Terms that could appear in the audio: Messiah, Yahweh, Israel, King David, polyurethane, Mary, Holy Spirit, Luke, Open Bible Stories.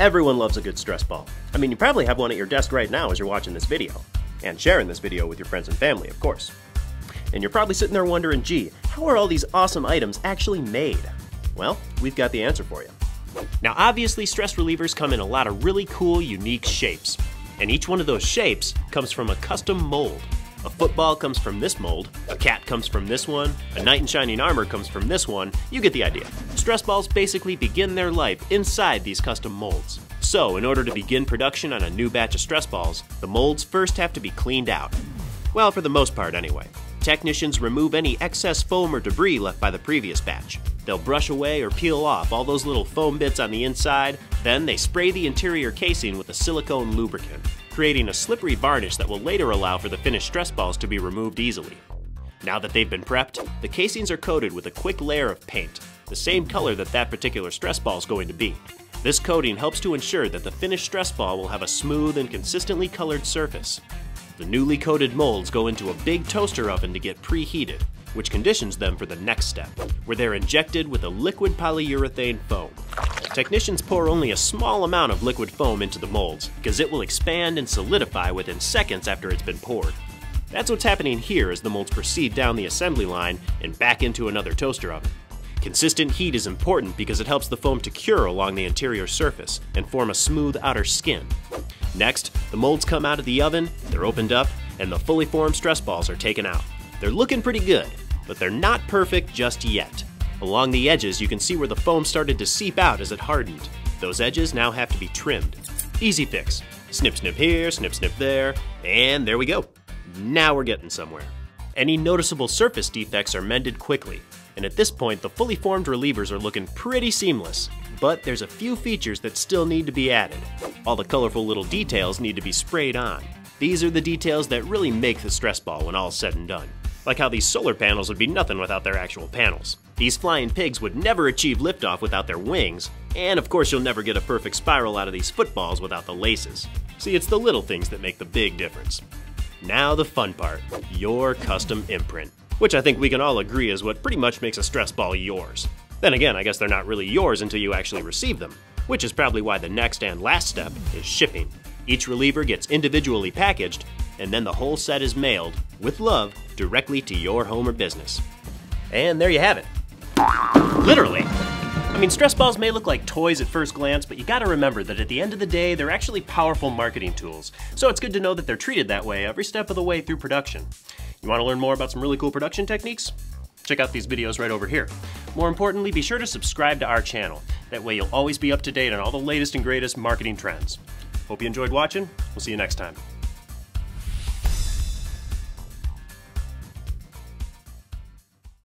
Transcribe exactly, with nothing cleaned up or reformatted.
Everyone loves a good stress ball. I mean, you probably have one at your desk right now as you're watching this video, and sharing this video with your friends and family, of course. And you're probably sitting there wondering, gee, how are all these awesome items actually made? Well, we've got the answer for you. Now, obviously, stress relievers come in a lot of really cool, unique shapes. And each one of those shapes comes from a custom mold. A football comes from this mold, a cat comes from this one, a knight in shining armor comes from this one. You get the idea. Stress balls basically begin their life inside these custom molds. So, in order to begin production on a new batch of stress balls, the molds first have to be cleaned out. Well, for the most part anyway. Technicians remove any excess foam or debris left by the previous batch. They'll brush away or peel off all those little foam bits on the inside, then they spray the interior casing with a silicone lubricant, creating a slippery varnish that will later allow for the finished stress balls to be removed easily. Now that they've been prepped, the casings are coated with a quick layer of paint, the same color that that particular stress ball is going to be. This coating helps to ensure that the finished stress ball will have a smooth and consistently colored surface. The newly coated molds go into a big toaster oven to get preheated, which conditions them for the next step, where they're injected with a liquid polyurethane foam. Technicians pour only a small amount of liquid foam into the molds, because it will expand and solidify within seconds after it's been poured. That's what's happening here as the molds proceed down the assembly line and back into another toaster oven. Consistent heat is important because it helps the foam to cure along the interior surface and form a smooth outer skin. Next, the molds come out of the oven, they're opened up, and the fully formed stress balls are taken out. They're looking pretty good, but they're not perfect just yet. Along the edges, you can see where the foam started to seep out as it hardened. Those edges now have to be trimmed. Easy fix. Snip, snip here, snip, snip there, and there we go. Now we're getting somewhere. Any noticeable surface defects are mended quickly, and at this point, the fully formed relievers are looking pretty seamless. But there's a few features that still need to be added. All the colorful little details need to be sprayed on. These are the details that really make the stress ball when all's said and done. Like how these solar panels would be nothing without their actual panels. These flying pigs would never achieve liftoff without their wings, and of course you'll never get a perfect spiral out of these footballs without the laces. See, it's the little things that make the big difference. Now the fun part, your custom imprint, which I think we can all agree is what pretty much makes a stress ball yours. Then again, I guess they're not really yours until you actually receive them, which is probably why the next and last step is shipping. Each reliever gets individually packaged, and then the whole set is mailed, with love, directly to your home or business. And there you have it. Literally. I mean, stress balls may look like toys at first glance, but you gotta remember that at the end of the day, they're actually powerful marketing tools. So it's good to know that they're treated that way every step of the way through production. You wanna learn more about some really cool production techniques? Check out these videos right over here. More importantly, be sure to subscribe to our channel. That way you'll always be up to date on all the latest and greatest marketing trends. Hope you enjoyed watching. We'll see you next time.